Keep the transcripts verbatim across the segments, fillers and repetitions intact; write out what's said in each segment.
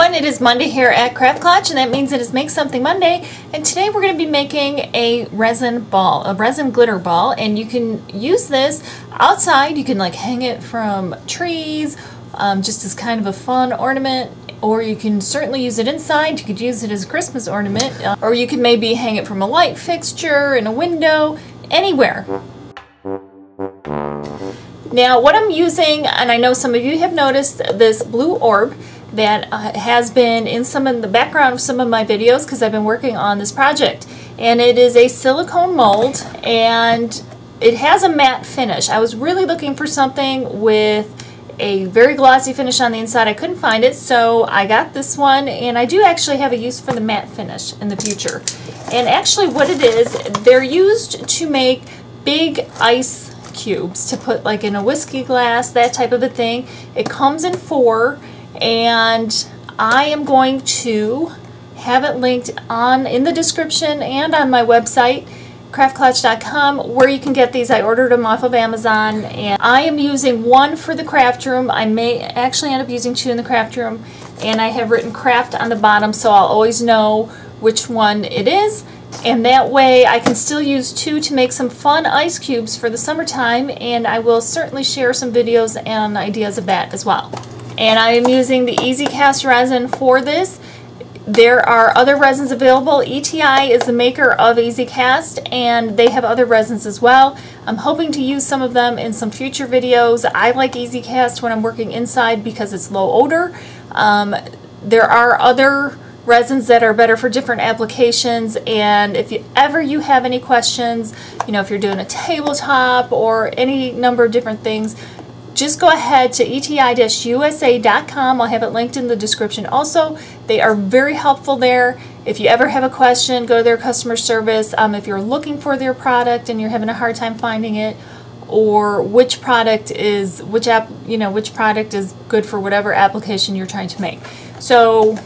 everyone, it is Monday here at Craft Klatch, and that means it is Make Something Monday, and today we're going to be making a resin ball, a resin glitter ball, and you can use this outside. You can like hang it from trees, um, just as kind of a fun ornament, or you can certainly use it inside. You could use it as a Christmas ornament, or you can maybe hang it from a light fixture, in a window, anywhere. Now what I'm using, and I know some of you have noticed this blue orb that uh, has been in some of the background of some of my videos because I've been working on this project, and it is a silicone mold and it has a matte finish. I was really looking for something with a very glossy finish on the inside. I couldn't find it, so I got this one, and I do actually have a use for the matte finish in the future. And actually what it is, they're used to make big ice cubes to put like in a whiskey glass, that type of a thing. It comes in four, and I am going to have it linked on in the description and on my website, craft klatch dot com, where you can get these. I ordered them off of Amazon, and I am using one for the craft room. I may actually end up using two in the craft room, and I have written craft on the bottom so I'll always know which one it is, and that way I can still use two to make some fun ice cubes for the summertime, and I will certainly share some videos and ideas of that as well. And I am using the EasyCast resin for this. There are other resins available. E T I is the maker of EasyCast, and they have other resins as well. I'm hoping to use some of them in some future videos. I like EasyCast when I'm working inside because it's low odor. Um, there are other resins that are better for different applications, and if you ever you have any questions, you know, if you're doing a tabletop or any number of different things, just go ahead to E T I dash U S A dot com. I'll have it linked in the description also. They are very helpful there. If you ever have a question, go to their customer service. Um, if you're looking for their product and you're having a hard time finding it, or which product is which app, you know, which product is good for whatever application you're trying to make. So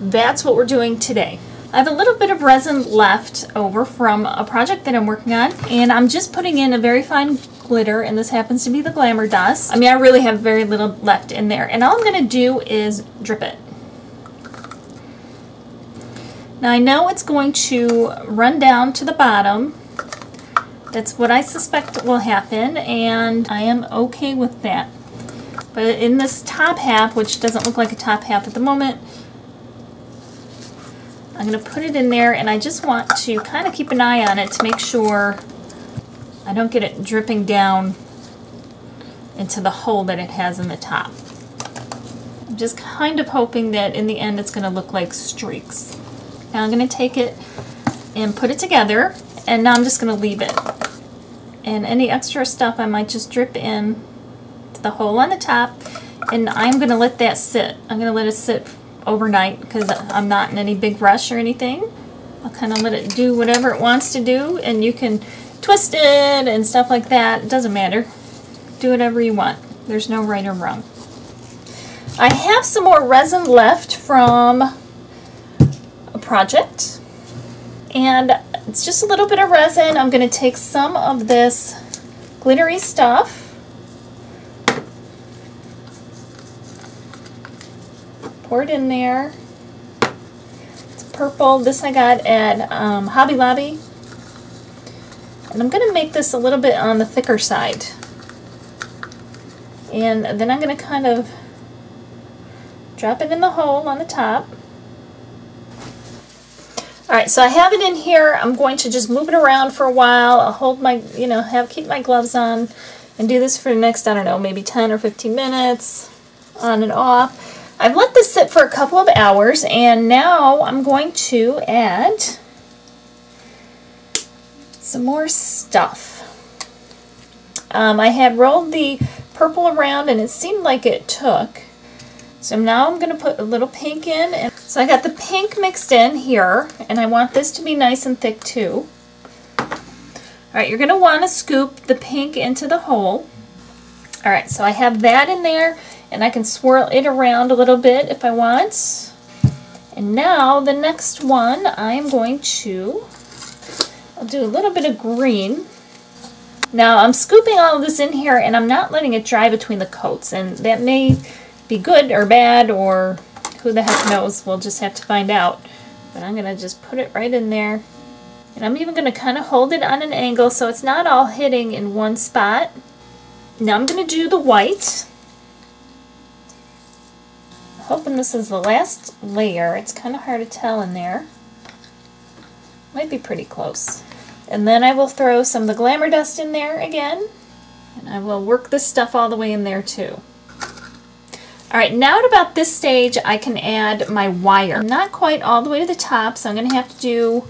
that's what we're doing today. I have a little bit of resin left over from a project that I'm working on, and I'm just putting in a very fine glitter, and this happens to be the Glamour Dust. I mean, I really have very little left in there, and all I'm going to do is drip it. Now I know it's going to run down to the bottom. That's what I suspect will happen, and I am okay with that. But in this top half, which doesn't look like a top half at the moment, I'm going to put it in there, and I just want to kind of keep an eye on it to make sure I don't get it dripping down into the hole that it has in the top. I'm just kind of hoping that in the end it's going to look like streaks. Now I'm going to take it and put it together, and now I'm just going to leave it. And any extra stuff I might just drip in to the hole on the top, and I'm going to let that sit. I'm going to let it sit overnight because I'm not in any big rush or anything. I'll kind of let it do whatever it wants to do, and you can twist it and stuff like that. It doesn't matter. Do whatever you want. There's no right or wrong. I have some more resin left from a project, and it's just a little bit of resin. I'm going to take some of this glittery stuff, pour it in there. It's purple. This I got at um, Hobby Lobby, and I'm going to make this a little bit on the thicker side, and then I'm going to kind of drop it in the hole on the top. Alright, so I have it in here. I'm going to just move it around for a while. I'll hold my, you know, have keep my gloves on and do this for the next, I don't know, maybe ten or fifteen minutes on and off. I've let this sit for a couple of hours, and now I'm going to add some more stuff. Um, I had rolled the purple around, and it seemed like it took. So now I'm going to put a little pink in. And so I got the pink mixed in here, and I want this to be nice and thick too. Alright, you're going to want to scoop the pink into the hole. Alright, so I have that in there, and I can swirl it around a little bit if I want. And now the next one, I'm going to I'll do a little bit of green. Now I'm scooping all of this in here, and I'm not letting it dry between the coats, and that may be good or bad, or Who the heck knows? We'll just have to find out. But I'm going to just put it right in there. And I'm even going to kind of hold it on an angle so it's not all hitting in one spot. Now I'm going to do the white. I'm hoping this is the last layer. It's kind of hard to tell in there. Might be pretty close. And then I will throw some of the Glamour Dust in there again. And I will work this stuff all the way in there too. Alright, now at about this stage I can add my wire. I'm not quite all the way to the top, so I'm going to have to do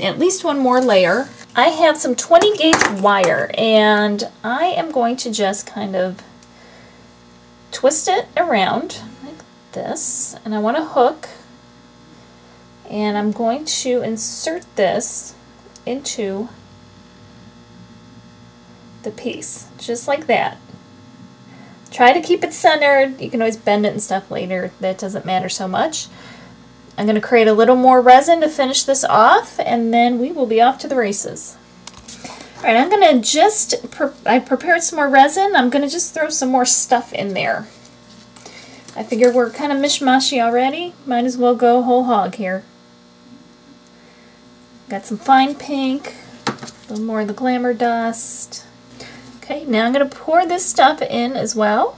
at least one more layer. I have some twenty gauge wire, and I am going to just kind of twist it around like this, and I want a hook, and I'm going to insert this into the piece, just like that. Try to keep it centered. You can always bend it and stuff later. That doesn't matter so much. I'm going to create a little more resin to finish this off, and then we will be off to the races. Alright, I'm going to just, pre I prepared some more resin. I'm going to just throw some more stuff in there. I figure we're kind of mishmashy already. Might as well go whole hog here. Got some fine pink, a little more of the Glamour Dust. Okay, now I'm going to pour this stuff in as well.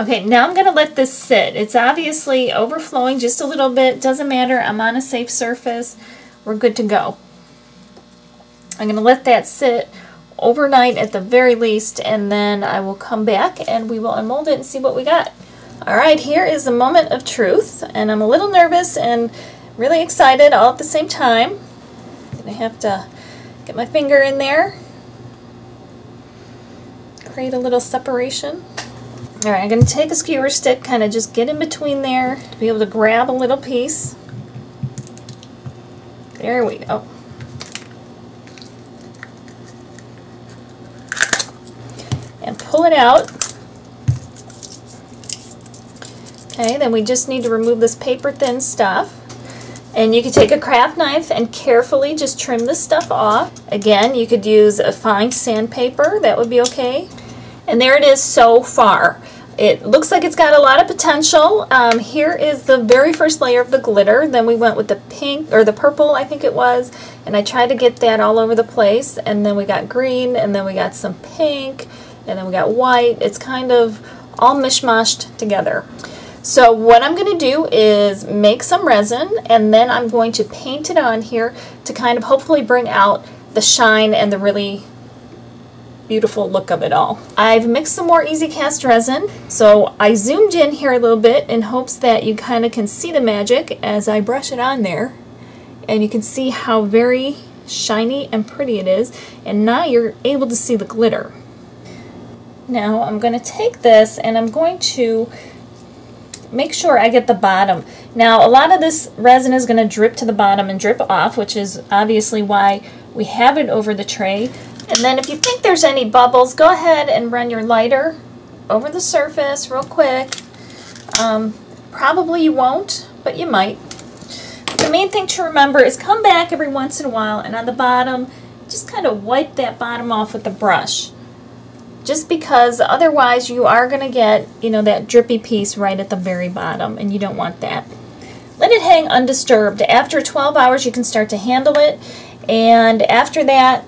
Okay, now I'm going to let this sit. It's obviously overflowing just a little bit. Doesn't matter. I'm on a safe surface. We're good to go. I'm going to let that sit overnight at the very least, and then I will come back and we will unmold it and see what we got. All right, here is the moment of truth, and I'm a little nervous and really excited all at the same time. I'm going to have to get my finger in there, create a little separation. All right, I'm going to take a skewer stick, kind of just get in between there to be able to grab a little piece. There we go. And pull it out. Okay, then we just need to remove this paper thin stuff. And you can take a craft knife and carefully just trim this stuff off. Again, you could use a fine sandpaper, that would be okay. And there it is so far. It looks like it's got a lot of potential. Um, here is the very first layer of the glitter. Then we went with the pink, or the purple I think it was, and I tried to get that all over the place. And then we got green, and then we got some pink, and then we got white. It's kind of all mishmashed together. So what I'm going to do is make some resin, and then I'm going to paint it on here to kind of hopefully bring out the shine and the really beautiful look of it all. I've mixed some more EasyCast resin, so I zoomed in here a little bit in hopes that you kind of can see the magic as I brush it on there, and you can see how very shiny and pretty it is, and now you're able to see the glitter. Now I'm going to take this and I'm going to make sure I get the bottom. Now a lot of this resin is going to drip to the bottom and drip off, which is obviously why we have it over the tray. And then if you think there's any bubbles, go ahead and run your lighter over the surface real quick. Um, probably you won't, but you might. The main thing to remember is come back every once in a while, and on the bottom, just kind of wipe that bottom off with the brush. Just because otherwise you are going to get, you know, that drippy piece right at the very bottom, and you don't want that. Let it hang undisturbed. After twelve hours you can start to handle it, and after that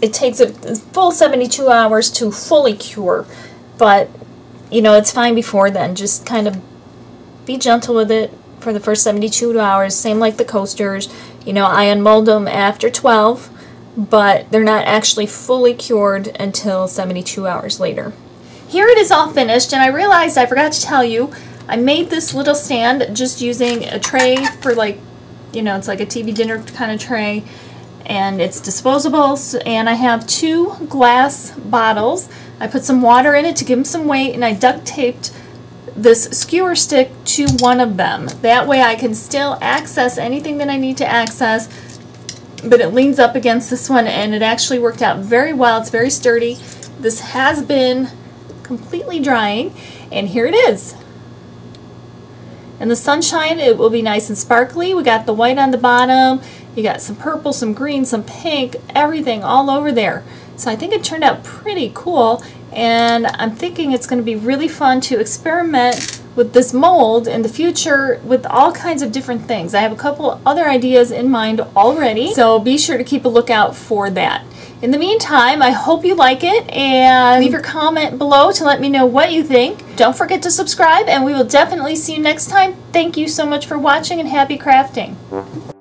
it takes a full seventy-two hours to fully cure, but you know, it's fine before then. Just kind of be gentle with it for the first seventy-two hours, same like the coasters. You know, I unmold them after twelve, but they're not actually fully cured until seventy-two hours later. Here it is all finished, and I realized I forgot to tell you, I made this little stand just using a tray for, like, you know, it's like a T V dinner kind of tray. And it's disposable, and I have two glass bottles. I put some water in it to give them some weight, and I duct taped this skewer stick to one of them. That way I can still access anything that I need to access, but it leans up against this one, and it actually worked out very well. It's very sturdy. This has been completely drying, and here it is. In the sunshine it will be nice and sparkly. We got the white on the bottom. You got some purple, some green, some pink, everything all over there. So I think it turned out pretty cool, and I'm thinking it's going to be really fun to experiment with this mold in the future with all kinds of different things. I have a couple other ideas in mind already, so be sure to keep a lookout for that. In the meantime, I hope you like it, and leave your comment below to let me know what you think. Don't forget to subscribe, and we will definitely see you next time. Thank you so much for watching, and happy crafting.